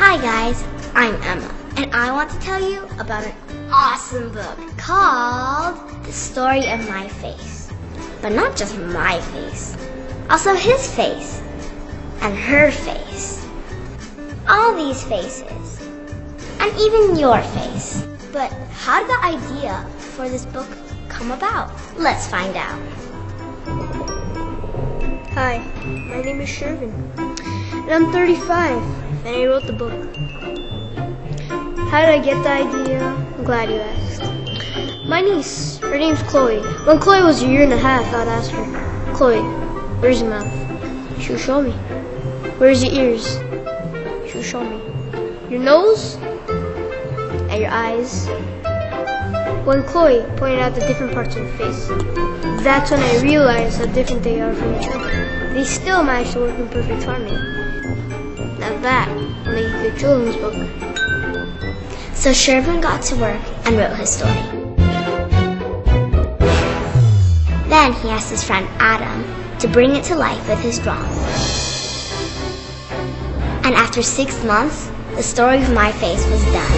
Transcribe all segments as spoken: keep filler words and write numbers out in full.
Hi guys, I'm Emma, and I want to tell you about an awesome book called The Story of My Face. But not just my face, also his face, and her face. All these faces, and even your face. But how did the idea for this book come about? Let's find out. Hi, my name is Shervin, and I'm thirty-five, and I wrote the book. How did I get the idea? I'm glad you asked. My niece, her name's Chloe. When Chloe was a year and a half, I'd ask her, Chloe, where's your mouth? She would show me. Where's your ears? She would show me. Your nose? And your eyes? When Chloe pointed out the different parts of her face, that's when I realized how different they are from each other. They still manage to work in perfect harmony. Now that will make a good children's book. So Shervin got to work and wrote his story. Then he asked his friend Adam to bring it to life with his drawings. And after six months, the story of my face was done.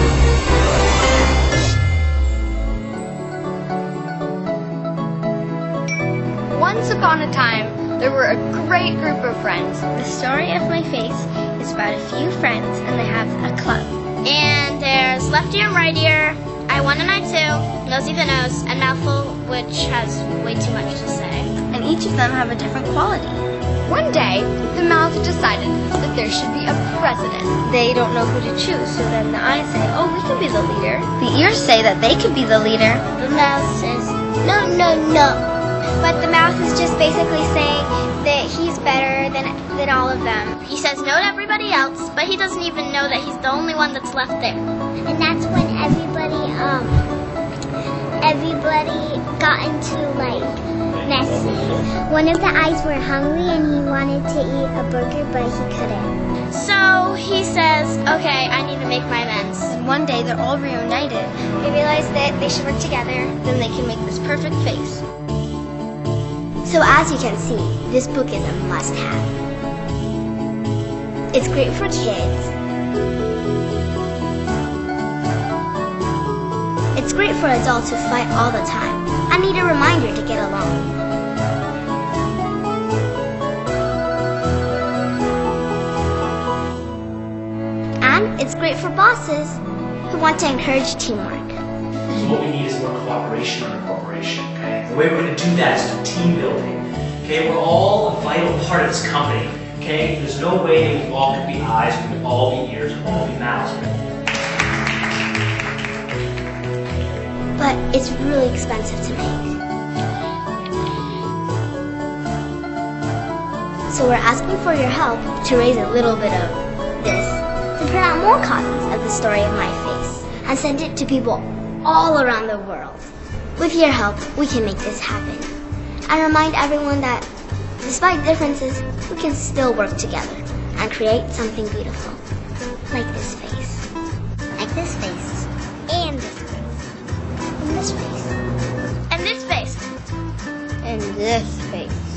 Once upon a time, there were a great group of friends. The story of my face is about a few friends and they have a club. And there's left ear and right ear, I one and I two, nosy the nose, and mouthful, which has way too much to say. And each of them have a different quality. One day, the mouth decided that there should be a president. They don't know who to choose, so then the eyes say, oh, we can be the leader. The ears say that they could be the leader. The mouth says, no, no, no. But the mouth is just basically saying that he's better than, than all of them. He says no to everybody else, but he doesn't even know that he's the only one that's left there. And that's when everybody, um, everybody got into, like, messy. One of the eyes were hungry and he wanted to eat a burger, but he couldn't. So he says, okay, I need to make my amends. One day they're all reunited. They realize that they should work together, then they can make this perfect face. So as you can see, this book is a must-have. It's great for kids. It's great for adults who fight all the time and need a reminder to get along. And it's great for bosses who want to encourage teamwork. What we need is more collaboration and cooperation. Okay? The way we're going to do that is through team building. Okay? We're all a vital part of this company. Okay? There's no way that we all can be eyes, we can all be ears, we can all be mouths. But it's really expensive to make. So we're asking for your help to raise a little bit of this, to print out more copies of the story of my face and send it to people all around the world. With your help, we can make this happen. And remind everyone that, despite differences, we can still work together and create something beautiful. Like this face. Like this face. And this face. And this face. And this face. And this face.